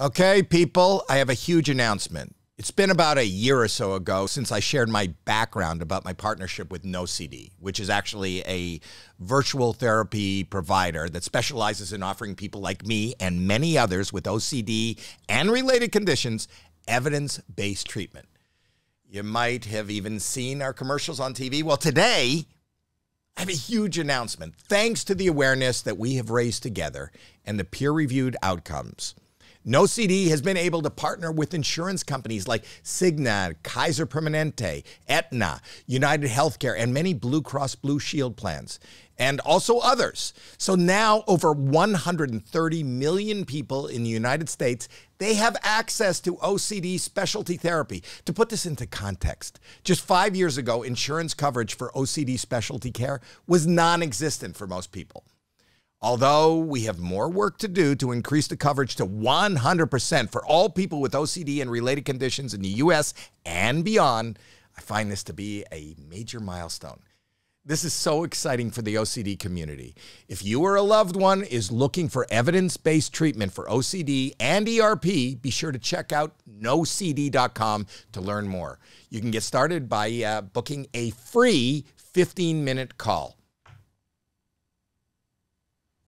Okay, people, I have a huge announcement. It's been about a year or so ago since I shared my background about my partnership with NoCD, which is actually a virtual therapy provider that specializes in offering people like me and many others with OCD and related conditions evidence-based treatment. You might have even seen our commercials on TV. Well, today, I have a huge announcement. Thanks to the awareness that we have raised together and the peer-reviewed outcomes, NoCD has been able to partner with insurance companies like Cigna, Kaiser Permanente, Aetna, United Healthcare, and many Blue Cross Blue Shield plans, and also others. So now over 130 million people in the United States, they have access to OCD specialty therapy. To put this into context, just 5 years ago, insurance coverage for OCD specialty care was non-existent for most people. Although we have more work to do to increase the coverage to 100% for all people with OCD and related conditions in the U.S. and beyond, I find this to be a major milestone. This is so exciting for the OCD community. If you or a loved one is looking for evidence-based treatment for OCD and ERP, be sure to check out NoCD.com to learn more. You can get started by booking a free 15-minute call.